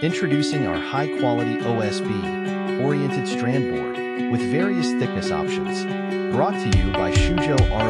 Introducing our high-quality OSB-oriented strand board with various thickness options. Brought to you by XUZHOU ROC